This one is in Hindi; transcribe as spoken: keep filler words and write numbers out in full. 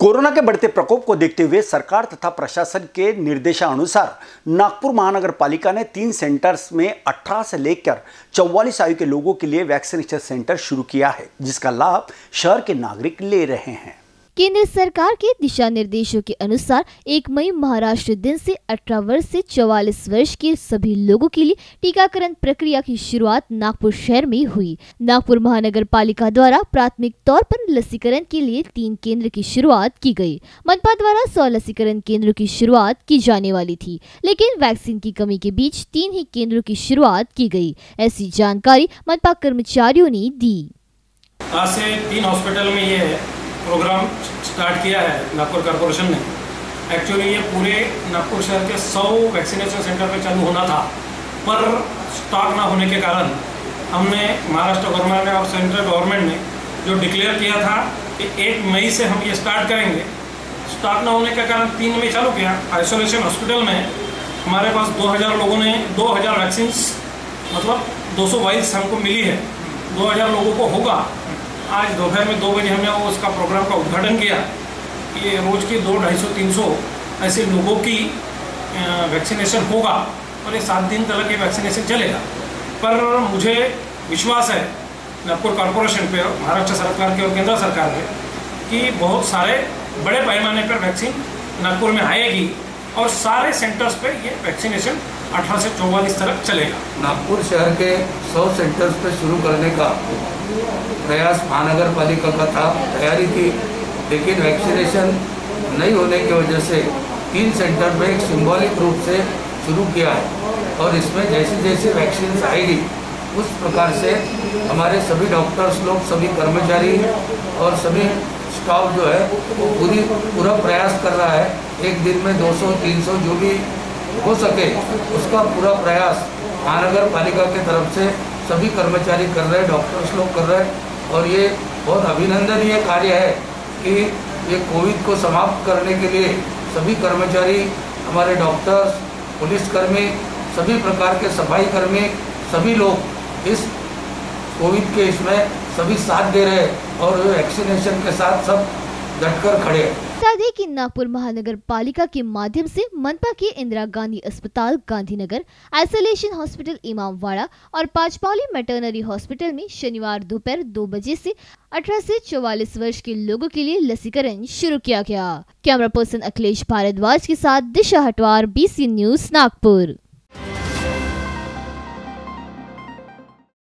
कोरोना के बढ़ते प्रकोप को देखते हुए सरकार तथा प्रशासन के निर्देशानुसार नागपुर महानगर पालिका ने तीन सेंटर्स में अठारह से लेकर चौवालीस आयु के लोगों के लिए वैक्सीनेशन सेंटर शुरू किया है, जिसका लाभ शहर के नागरिक ले रहे हैं। केंद्र सरकार के दिशा निर्देशों के अनुसार एक मई महाराष्ट्र दिन से अठारह वर्ष से चौवालीस वर्ष के सभी लोगों के लिए टीकाकरण प्रक्रिया की शुरुआत नागपुर शहर में हुई। नागपुर महानगर पालिका द्वारा प्राथमिक तौर पर लसीकरण के लिए तीन केंद्र की शुरुआत की गई। मनपा द्वारा सौ लसीकरण केंद्रों की शुरुआत की जाने वाली थी, लेकिन वैक्सीन की कमी के बीच तीन ही केंद्रों की शुरुआत की गयी। ऐसी जानकारी मनपा कर्मचारियों ने दी। आज से तीन हॉस्पिटल में ये प्रोग्राम स्टार्ट किया है नागपुर कॉरपोरेशन ने। एक्चुअली ये पूरे नागपुर शहर के सौ वैक्सीनेशन सेंटर पे चालू होना था, पर स्टॉक ना होने के कारण हमने महाराष्ट्र गवर्नमेंट ने और सेंट्रल गवर्नमेंट ने जो डिक्लेयर किया था कि एक मई से हम ये स्टार्ट करेंगे, स्टॉक ना होने के कारण तीन मई चालू किया। आइसोलेशन हॉस्पिटल में हमारे पास दो हज़ार लोगों ने दो हज़ार वैक्सीन मतलब दो सौ बाईस हमको मिली है, दो हज़ार लोगों को होगा। आज दोपहर में दो बजे हमने वो उसका प्रोग्राम का उद्घाटन किया। ये रोज के दो ढाई सौ तीन सौ ऐसे लोगों की वैक्सीनेशन होगा और ये सात दिन तक ये वैक्सीनेशन चलेगा। पर मुझे विश्वास है नागपुर कॉरपोरेशन पे और महाराष्ट्र सरकार के और केंद्र सरकार पे कि बहुत सारे बड़े पैमाने पर वैक्सीन नागपुर में आएगी और सारे सेंटर्स पे ये वैक्सीनेशन अठारह से चौवालीस तक चलेगा। नागपुर शहर के सौ सेंटर्स पे शुरू करने का प्रयास महानगर पालिका का था, तैयारी थी, लेकिन वैक्सीनेशन नहीं होने की वजह से तीन सेंटर में एक सिंबॉलिक रूप से शुरू किया है। और इसमें जैसे जैसे वैक्सीन आएगी उस प्रकार से हमारे सभी डॉक्टर्स लोग, सभी कर्मचारी और सभी स्टाफ जो है वो पूरी पूरा प्रयास कर रहा है। एक दिन में दो सौ तीन सौ जो भी हो सके उसका पूरा प्रयास महानगर पालिका के तरफ से सभी कर्मचारी कर रहे हैं, डॉक्टर्स लोग कर रहे हैं। और ये बहुत अभिनंदनीय कार्य है कि ये कोविड को समाप्त करने के लिए सभी कर्मचारी, हमारे डॉक्टर्स, पुलिसकर्मी, सभी प्रकार के सफाई कर्मी, सभी लोग इस कोविड के इसमें सभी साथ दे रहे हैं और वैक्सीनेशन के साथ सब डटकर खड़े हैं। बता दें कि नागपुर महानगर पालिका के माध्यम से मनपा के इंदिरा गांधी अस्पताल गांधीनगर, आइसोलेशन हॉस्पिटल इमामवाड़ा और पाचपाली मैटरनरी हॉस्पिटल में शनिवार दोपहर दो बजे से अठारह से चौवालीस वर्ष के लोगों के लिए लसीकरण शुरू किया गया। कैमरा पर्सन अखिलेश भारद्वाज के साथ Disha Hatwar, B C news Nagpur.